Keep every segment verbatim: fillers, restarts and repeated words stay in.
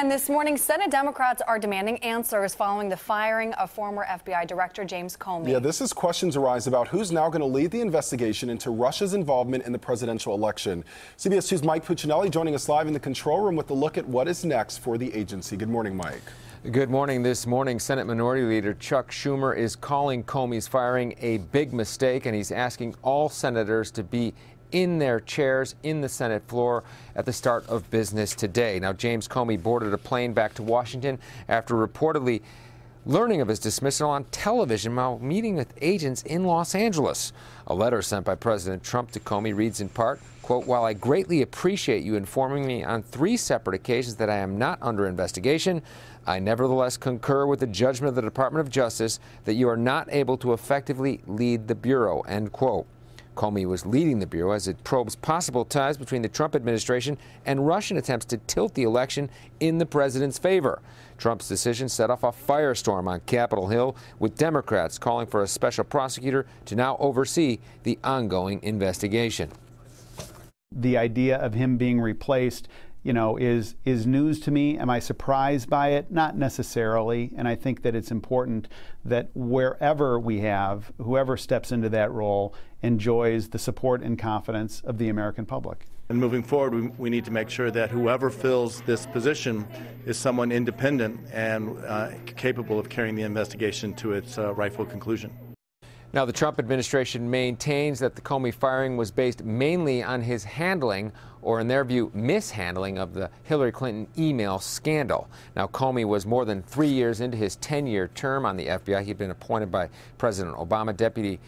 And this morning, Senate Democrats are demanding answers following the firing of former F B I Director James Comey. Yeah, this is questions arise about who's now going to lead the investigation into Russia's involvement in the presidential election. C B S two's Mike Puccinelli joining us live in the control room with a look at what is next for the agency. Good morning, Mike. Good morning. This morning, Senate Minority Leader Chuck Schumer is calling Comey's firing a big mistake, and he's asking all senators to be in their chairs in the Senate floor at the start of business today. Now, James Comey boarded a plane back to Washington after reportedly learning of his dismissal on television while meeting with agents in Los Angeles. A letter sent by President Trump to Comey reads in part, quote, "While I greatly appreciate you informing me on three separate occasions that I am not under investigation, I nevertheless concur with the judgment of the Department of Justice that you are not able to effectively lead the Bureau," end quote. Comey was leading the Bureau as it probes possible ties between the Trump administration and Russian attempts to tilt the election in the president's favor. Trump's decision set off a firestorm on Capitol Hill, with Democrats calling for a special prosecutor to now oversee the ongoing investigation. The idea of him being replaced, you know, is is news to me. Am I surprised by it? Not necessarily. And I think that it's important that wherever we have, whoever steps into that role enjoys the support and confidence of the American public. And moving forward, we, we need to make sure that whoever fills this position is someone independent and uh, capable of carrying the investigation to its uh, rightful conclusion. Now, the Trump administration maintains that the Comey firing was based mainly on his handling, or in their view, mishandling, of the Hillary Clinton email scandal. Now, Comey was more than three years into his ten-year term on the F B I. He'd been appointed by President Obama. Deputy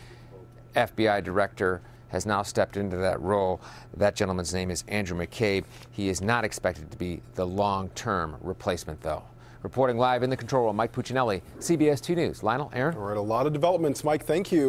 F B I Director has now stepped into that role. That gentleman's name is Andrew McCabe. He is not expected to be the long-term replacement, though. Reporting live in the control room, Mike Puccinelli, C B S two News. Lionel, Aaron. All right, a lot of developments, Mike. Thank you.